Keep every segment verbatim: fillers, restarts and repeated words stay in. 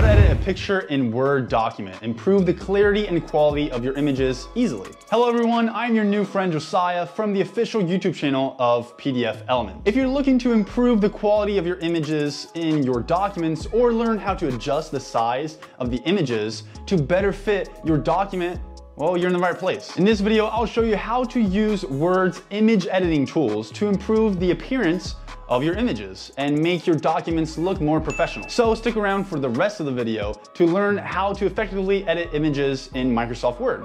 how to edit a picture in Word document, improve the clarity and quality of your images easily. Hello everyone, I'm your new friend Josiah from the official YouTube channel of PDFelement. If you're looking to improve the quality of your images in your documents or learn how to adjust the size of the images to better fit your document, well, you're in the right place. In this video, I'll show you how to use Word's image editing tools to improve the appearance of your images and make your documents look more professional. So stick around for the rest of the video to learn how to effectively edit images in Microsoft Word.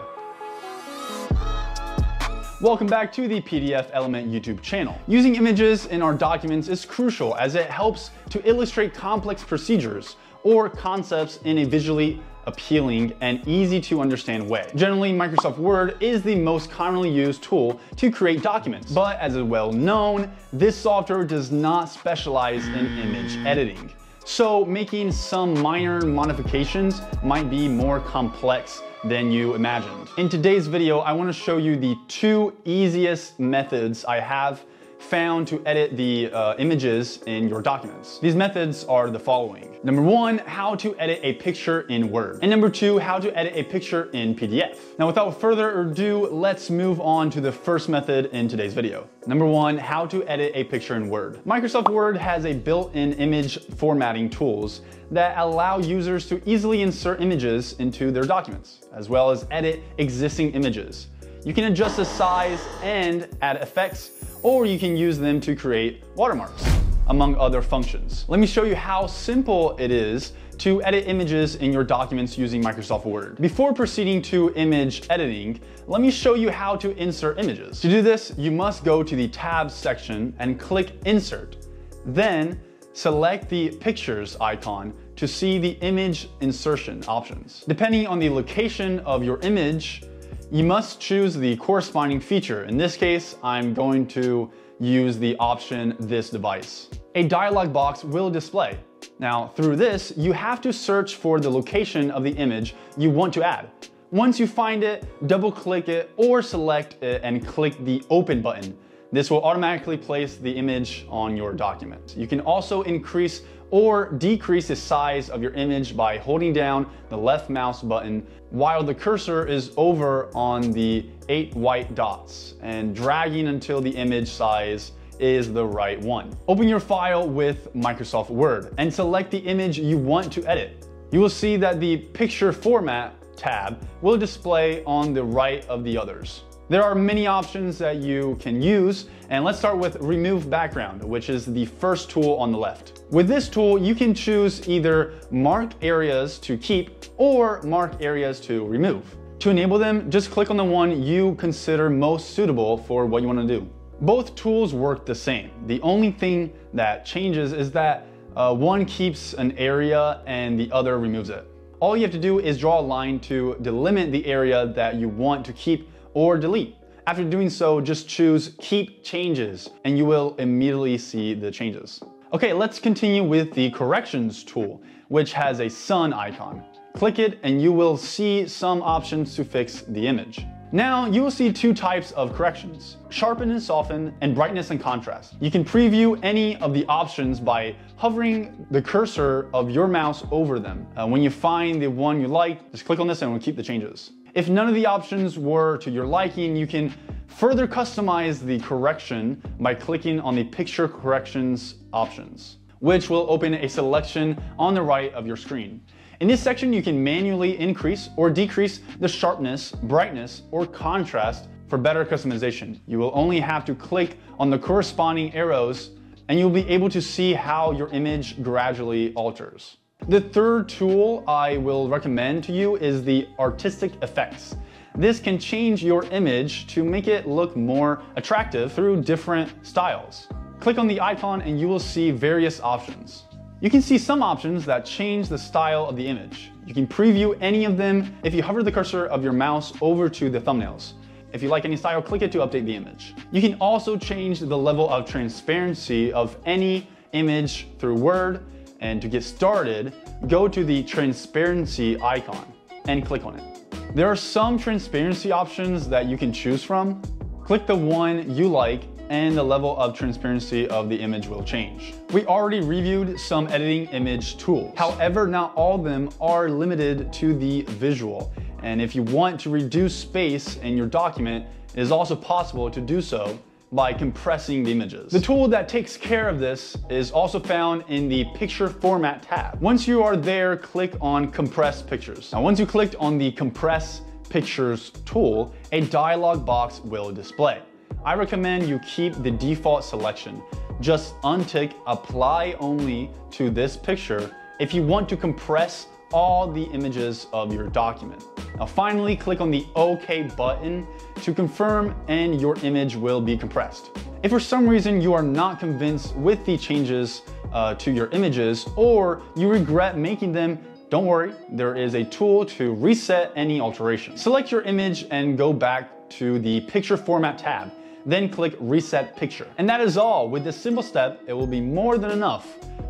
Welcome back to the PDFelement YouTube channel. Using images in our documents is crucial as it helps to illustrate complex procedures or concepts in a visually appealing and easy to understand way. Generally, Microsoft Word is the most commonly used tool to create documents, but as is well known, this software does not specialize in image editing. So making some minor modifications might be more complex than you imagined. In today's video, I want to show you the two easiest methods I have found to edit the uh, images in your documents. These methods are the following. Number one, how to edit a picture in Word. And number two, how to edit a picture in P D F. Now, without further ado, let's move on to the first method in today's video. Number one, how to edit a picture in Word. Microsoft Word has a built-in image formatting tools that allow users to easily insert images into their documents, as well as edit existing images. You can adjust the size and add effects, or you can use them to create watermarks, among other functions. Let me show you how simple it is to edit images in your documents using Microsoft Word. Before proceeding to image editing, let me show you how to insert images. To do this, you must go to the Tabs section and click Insert. Then select the Pictures icon to see the image insertion options. Depending on the location of your image, you must choose the corresponding feature. In this case, I'm going to use the option This Device. A dialog box will display. Now, through this, you have to search for the location of the image you want to add. Once you find it, double-click it or select it and click the Open button. This will automatically place the image on your document. You can also increase or decrease the size of your image by holding down the left mouse button while the cursor is over on the eight white dots and dragging until the image size is the right one. Open your file with Microsoft Word and select the image you want to edit. You will see that the Picture Format tab will display on the right of the others. There are many options that you can use, and let's start with Remove Background, which is the first tool on the left. With this tool, you can choose either mark areas to keep or mark areas to remove. To enable them, just click on the one you consider most suitable for what you want to do. Both tools work the same. The only thing that changes is that uh, one keeps an area and the other removes it. All you have to do is draw a line to delimit the area that you want to keep or delete. After doing so, just choose Keep Changes and you will immediately see the changes. Okay, let's continue with the Corrections tool, which has a sun icon. Click it and you will see some options to fix the image. Now you will see two types of corrections, sharpen and soften and brightness and contrast. You can preview any of the options by hovering the cursor of your mouse over them. Uh, when you find the one you like, just click on this and we'll keep the changes. If none of the options were to your liking, you can further customize the correction by clicking on the Picture Corrections options, which will open a selection on the right of your screen. In this section, you can manually increase or decrease the sharpness, brightness, or contrast for better customization. You will only have to click on the corresponding arrows and you'll be able to see how your image gradually alters. The third tool I will recommend to you is the Artistic Effects. This can change your image to make it look more attractive through different styles. Click on the icon and you will see various options. You can see some options that change the style of the image. You can preview any of them if you hover the cursor of your mouse over to the thumbnails. If you like any style, click it to update the image. You can also change the level of transparency of any image through Word. And to get started, go to the transparency icon and click on it. There are some transparency options that you can choose from. Click the one you like and the level of transparency of the image will change. We already reviewed some editing image tools. However, not all of them are limited to the visual. And if you want to reduce space in your document, it is also possible to do so by compressing the images. The tool that takes care of this is also found in the Picture Format tab. Once you are there, click on Compress Pictures. Now, once you clicked on the Compress Pictures tool, a dialog box will display. I recommend you keep the default selection. Just untick Apply Only to this picture if you want to compress all the images of your document. Now finally, click on the OK button to confirm and your image will be compressed. If for some reason you are not convinced with the changes uh, to your images or you regret making them, don't worry, there is a tool to reset any alteration. Select your image and go back to the Picture Format tab, then click Reset Picture. And that is all. With this simple step, it will be more than enough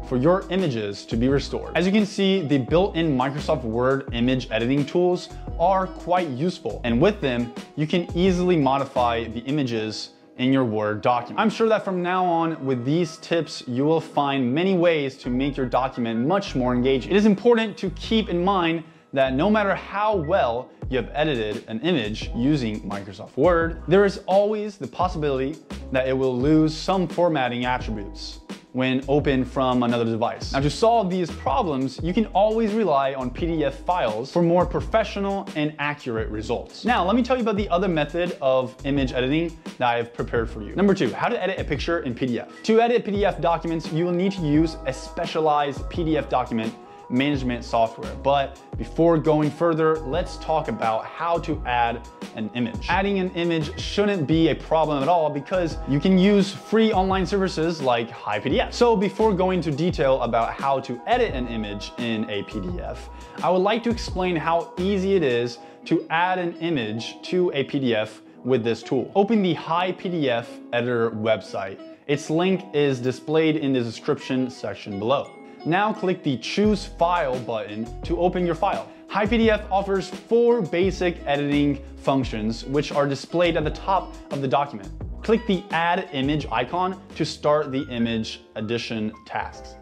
for your images to be restored. As you can see, the built-in Microsoft Word image editing tools are quite useful, and with them, you can easily modify the images in your Word document. I'm sure that from now on, with these tips, you will find many ways to make your document much more engaging. It is important to keep in mind that no matter how well you have edited an image using Microsoft Word, there is always the possibility that it will lose some formatting attributes when open from another device. Now, to solve these problems, you can always rely on P D F files for more professional and accurate results. Now, let me tell you about the other method of image editing that I've prepared for you. Number two, how to edit a picture in P D F. To edit P D F documents, you will need to use a specialized P D F document management software. But before going further, let's talk about how to add an image. Adding an image shouldn't be a problem at all because you can use free online services like Hi P D F. So before going into detail about how to edit an image in a P D F, I would like to explain how easy it is to add an image to a P D F with this tool. Open the Hi P D F editor website. Its link is displayed in the description section below. Now click the Choose File button to open your file. Hi P D F offers four basic editing functions which are displayed at the top of the document. Click the Add Image icon to start the image addition tasks.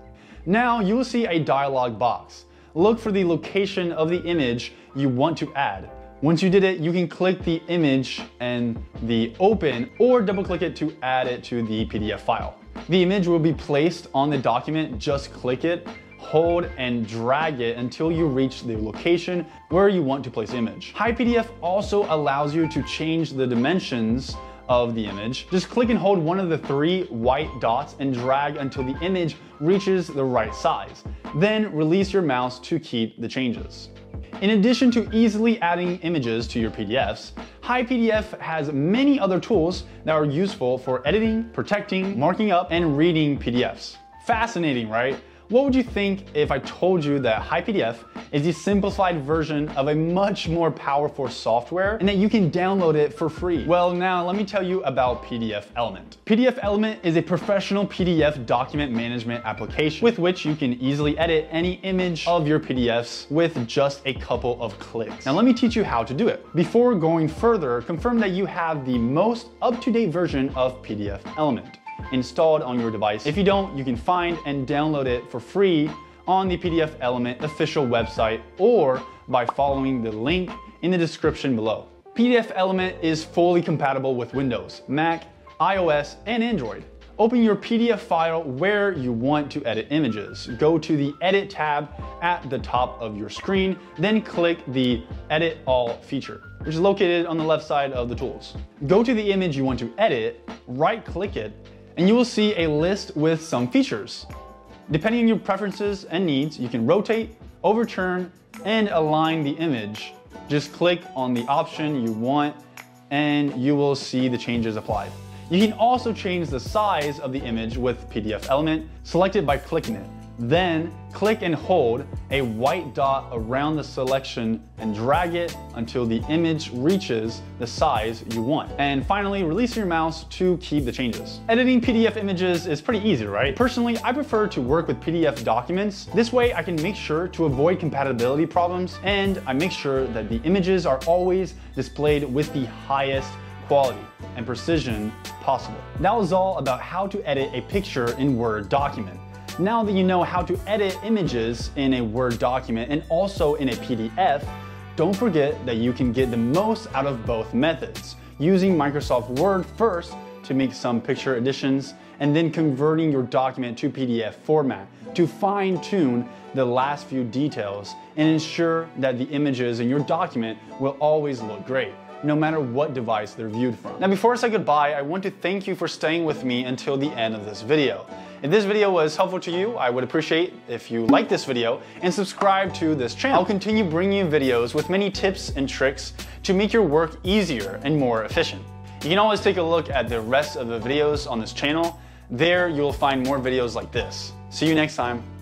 Now you will see a dialog box. Look for the location of the image you want to add. Once you did it, you can click the image and the open or double click it to add it to the P D F file. The image will be placed on the document. Just click it, hold and drag it until you reach the location where you want to place the image. Hi P D F also allows you to change the dimensions of the image. Just click and hold one of the three white dots and drag until the image reaches the right size. Then release your mouse to keep the changes. In addition to easily adding images to your P D Fs, Hi P D F has many other tools that are useful for editing, protecting, marking up, and reading P D Fs. Fascinating, right? What would you think if I told you that Hi P D F is the simplified version of a much more powerful software and that you can download it for free? Well, now let me tell you about PDFelement. PDFelement is a professional P D F document management application with which you can easily edit any image of your P D Fs with just a couple of clicks. Now let me teach you how to do it. Before going further, confirm that you have the most up-to-date version of PDFelement installed on your device. If you don't, you can find and download it for free on the PDFelement official website or by following the link in the description below. PDFelement is fully compatible with Windows, Mac, iOS, and Android. Open your P D F file where you want to edit images. Go to the Edit tab at the top of your screen, then click the Edit All feature, which is located on the left side of the tools. Go to the image you want to edit, right-click it, and you will see a list with some features. Depending on your preferences and needs, you can rotate, overturn, and align the image. Just click on the option you want, and you will see the changes applied. You can also change the size of the image with PDFelement. Select it by clicking it. Then click and hold a white dot around the selection and drag it until the image reaches the size you want. And finally, release your mouse to keep the changes. Editing P D F images is pretty easy, right? Personally, I prefer to work with P D F documents. This way I can make sure to avoid compatibility problems, and I make sure that the images are always displayed with the highest quality, and precision possible. That was all about how to edit a picture in Word document. Now that you know how to edit images in a Word document and also in a P D F, don't forget that you can get the most out of both methods, using Microsoft Word first to make some picture additions and then converting your document to P D F format to fine-tune the last few details and ensure that the images in your document will always look great, no matter what device they're viewed from. Now, before I say goodbye, I want to thank you for staying with me until the end of this video. If this video was helpful to you, I would appreciate if you like this video and subscribe to this channel. I'll continue bringing you videos with many tips and tricks to make your work easier and more efficient. You can always take a look at the rest of the videos on this channel. There, you'll find more videos like this. See you next time.